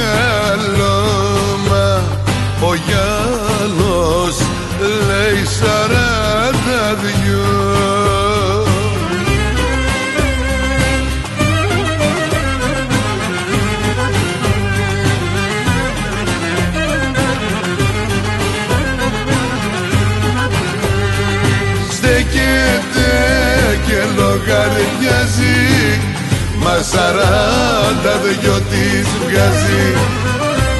μυαλόμα ο Γιάννος λέει 42. Στέκεται και λογαριάζει, μα 42 της βγάζει,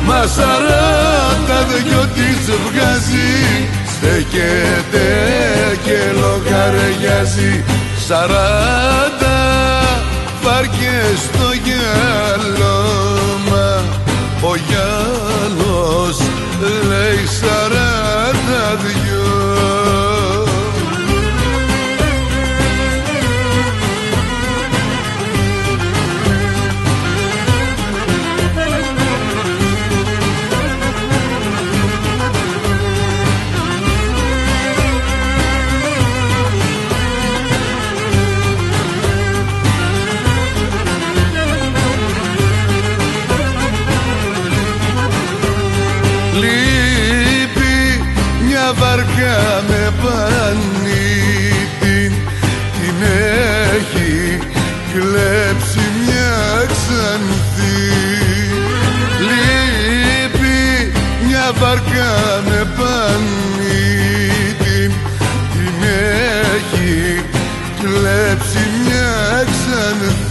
μα 42 της βγάζει. Στέκεται και λογαριάζει, 40 φάρκες στο γυαλόμα ο Γιάννος λέει 42. Λείπει μια βαρκά με πανίτη, την έχει κλέψει μια Ξανθή. Λείπει μια βαρκά με πανίτη, την έχει κλέψει μια Ξανθή.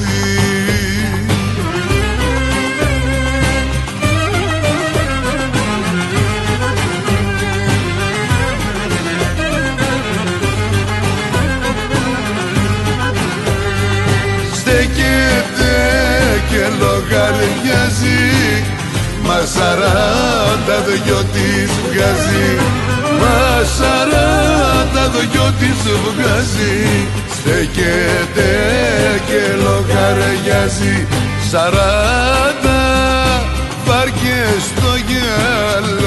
Στέκεται και λογαριάζει, μα 42 της βγάζει, μα 42 της βγάζει. Στέκεται και λογαριάζει, 40 βάρκες στο γυαλί.